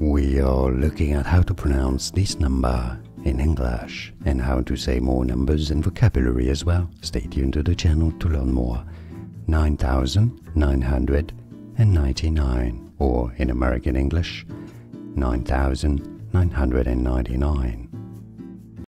We are looking at how to pronounce this number in English and how to say more numbers and vocabulary as well. Stay tuned to the channel to learn more. 9,999, or in American English, 9,999.